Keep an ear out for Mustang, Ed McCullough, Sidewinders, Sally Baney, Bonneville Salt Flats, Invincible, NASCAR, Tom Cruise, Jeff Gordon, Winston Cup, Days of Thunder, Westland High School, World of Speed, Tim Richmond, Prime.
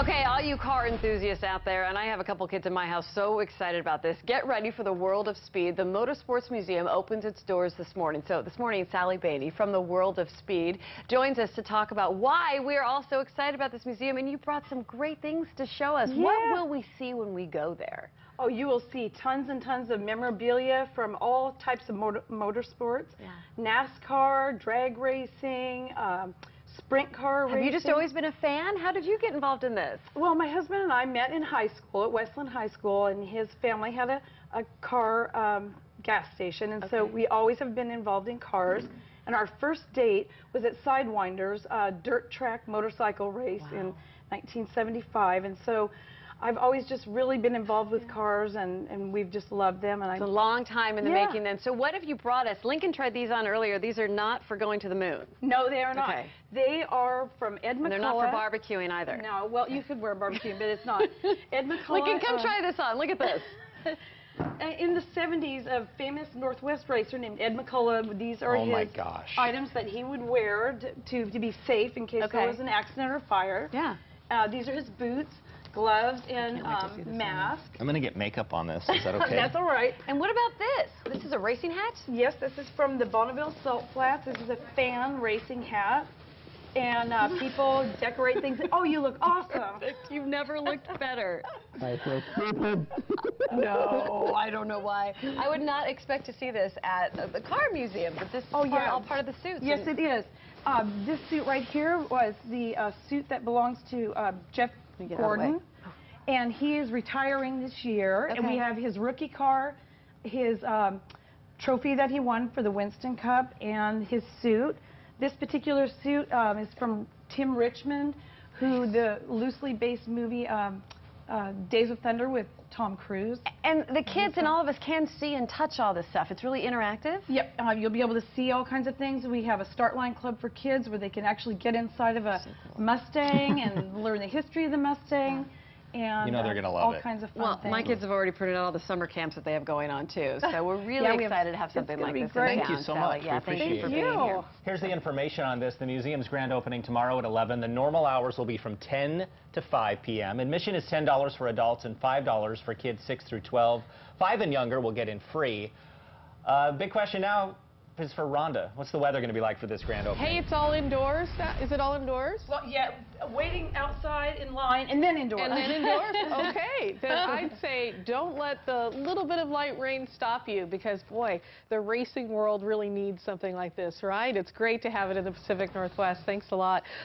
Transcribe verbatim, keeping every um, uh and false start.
Okay, all you car enthusiasts out there, and I have a couple kids in my house so excited about this. Get ready for the World of Speed. The Motorsports Museum opens its doors this morning. So this morning, Sally Baney from the World of Speed joins us to talk about why we are all so excited about this museum. And you brought some great things to show us. Yeah. What will we see when we go there? Oh, you will see tons and tons of memorabilia from all types of motor motorsports, yeah. NASCAR, drag racing, um, sprint car racing. Have you just always been a fan? How did you get involved in this? Well, my husband and I met in high school at Westland High School, and his family had a, a car um, gas station, and okay. so we always have been involved in cars. Mm-hmm. And our first date was at Sidewinders, uh, dirt track motorcycle race wow. in nineteen seventy-five, and so I've always just really been involved with cars, and, and we've just loved them. And it's I, a long time in the yeah. making then. So what have you brought us? Lincoln tried these on earlier. These are not for going to the moon. No, they are not. Okay. They are from Ed McCullough. And they're not for barbecuing either. No, well, you could wear barbecuing, but it's not. Ed McCullough. Lincoln, come uh, try this on. Look at this. In the seventies, a famous Northwest racer named Ed McCullough, these are oh his my gosh. items that he would wear to, to be safe in case okay. there was an accident or fire. Yeah. Uh, these are his boots, gloves, and um, mask. I'm going to get makeup on this. Is that okay? That's all right. And what about this? This is a racing hat? Yes, this is from the Bonneville Salt Flats. This is a fan racing hat. And uh, people decorate things. Oh, you look awesome. Perfect. You've never looked better. I feel stupid. No, I don't know why. I would not expect to see this at the car museum, but this oh, is part, yeah. all part of the suits. Yes, it is. Uh, this suit right here was the uh, suit that belongs to uh, Jeff Gordon, and he is retiring this year, okay. and we have his rookie car, his um, trophy that he won for the Winston Cup, and his suit. This particular suit um, is from Tim Richmond, who the loosely based movie um, uh, Days of Thunder with Tom Cruise. And the kids and all of us can see and touch all this stuff. It's really interactive. Yep. Uh, you'll be able to see all kinds of things. We have a Start Line Club for kids where they can actually get inside of a so cool. Mustang and learn the history of the Mustang. And you know they're going to love all it. All kinds of fun well, things. My kids have already printed out all the summer camps that they have going on, too. So we're really yeah, we excited have, to have something like this. Great. Thank you so much. Yeah, thank you for being here. Here's the information on this. The museum's grand opening tomorrow at eleven. The normal hours will be from ten to five P M Admission is ten dollars for adults and five dollars for kids six through twelve. Five and younger will get in free. Uh, big question now is for Rhonda. What's the weather going to be like for this grand opening? Hey, it's all indoors. Is it all indoors? Well, yeah, waiting outside in line and then indoors. And then indoors? Okay. Then I'd say don't let the little bit of light rain stop you because, boy, the racing world really needs something like this, right? It's great to have it in the Pacific Northwest. Thanks a lot.